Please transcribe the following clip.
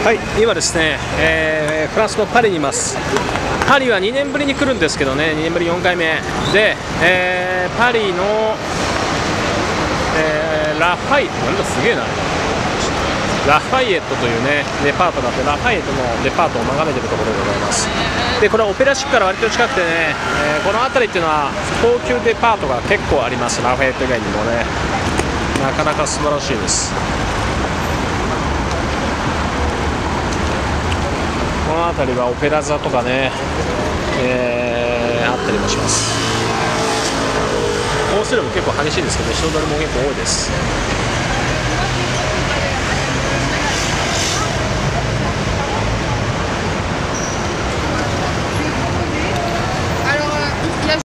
はい、今ですね、フランスのパリにいます。パリは2年ぶりに来るんですけどね、2年ぶり4回目で、パリの、ラファイエット、なんだすげえな、ラファイエットというねデパートがあって、ラファイエットのデパートを眺めているところでございます。でこれはオペラシックから割と近くてね、この辺りっていうのは高級デパートが結構あります。ラファイエット以外にもね、なかなか素晴らしいです。この辺りはオペラ座とかね、あったりもします。コース料も結構激しいんですけど、人通りも結構多いです。